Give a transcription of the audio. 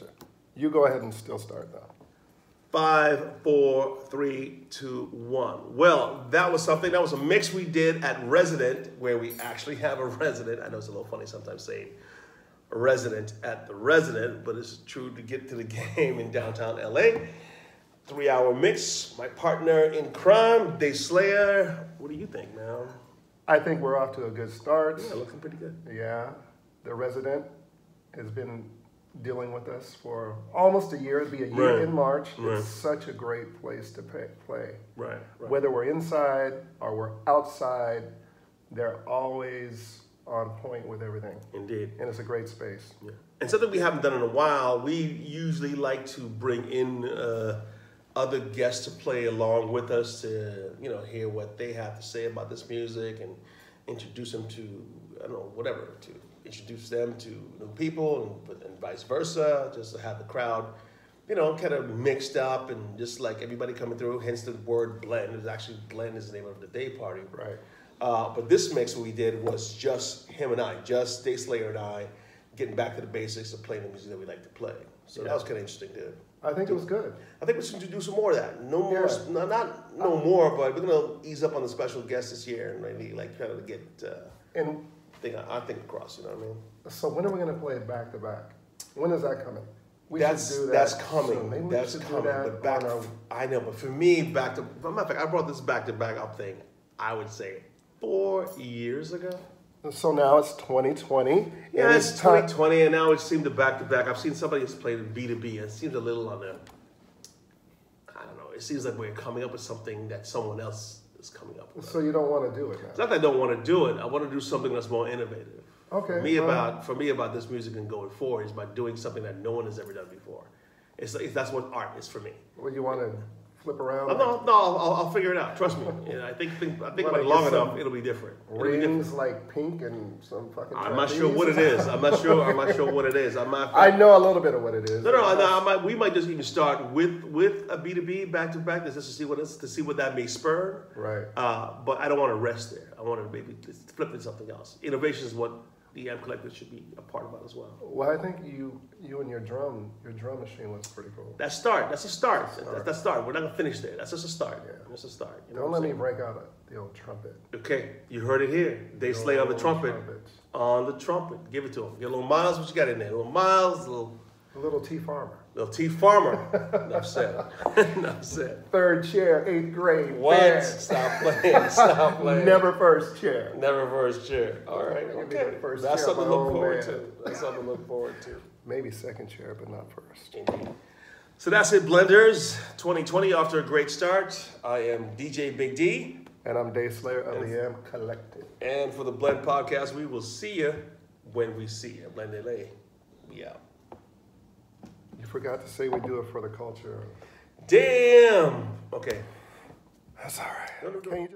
Gotcha. You go ahead and still start though. 5, 4, 3, 2, 1. Well, that was something. That was a mix we did at Resident, where we actually have a resident. I know it's a little funny sometimes saying a resident at the resident, but it's true to get to the game in downtown LA. 3-hour mix. My partner in crime, Dayslayer. What do you think, man? I think we're off to a good start. Yeah, looking pretty good. Yeah. The resident has been dealing with us for almost a year. It'll be a year in March. Right. It's such a great place to play. Right, right. Whether we're inside or we're outside, they're always on point with everything. Indeed. And it's a great space. Yeah. And something we haven't done in a while, we usually like to bring in other guests to play along with us to, you know, hear what they have to say about this music and introduce them to, I don't know, whatever, to introduce them to new people and vice versa, just to have the crowd, you know, kind of mixed up and just like everybody coming through, hence the word blend. It's actually blend is the name of the day party. Right. But this mix we did was just him and I, just Dayslayer and I, getting back to the basics of playing the music that we like to play. So yeah, that was kind of interesting, dude. I think it was good. I think we should do some more of that. No more, yeah. But we're going to ease up on the special guests this year and really like try to get I think across, you know what I mean? So when are we going to play it back to back? When is that coming? I know, but for me, back to matter of fact, I brought this back to back up thing, I would say 4 years ago. So now it's 2020. Yeah, it's 2020, and now it seemed to back-to-back. I've seen somebody that's played B2B, and it seems a little on the, I don't know, it seems like we're coming up with something that someone else is coming up with. So you don't want to do it now? It's not that I don't want to do it. I want to do something that's more innovative. Okay. For me, about this music and going forward is by doing something that no one has ever done before. That's what art is for me. Well, you want to flip around? I'll figure it out. Trust me. You know, I think about it long enough, it'll be different. Rings like pink and some fucking. I'm not sure what it is. I know a little bit of what it is. We might just even start with a B2B back to back just to see what that may spur. Right. But I don't want to rest there. I want to maybe flip into something else. Innovation is what the AMP Collective should be a part about as well. Well, I think you and your drum machine looks pretty cool. That's a start. We're not gonna finish there. That's just a start. Yeah. That's a start. You know, don't let me break out the old trumpet. Okay, you heard it here. Dayslayer on the trumpet. On the trumpet. Give it to him. Get a little Miles. What you got in there? A little Miles. A little T Farmer. Little T Farmer. Enough said. Enough said. Third chair, 8th grade. What? Fair. Stop playing. Stop playing. Never first chair. Never first chair. All right. Okay. That's something to look forward to. That's something to look forward to. Maybe second chair, but not first. Indeed. So that's it, Blenders. 2020 off to a great start. I am DJ Big D. And I'm Dayslayer of the AMP Collective. And for the Blend Podcast, we will see you when we see you. Blend LA. We out. You forgot to say we do it for the culture. Damn! Okay. That's all right. No.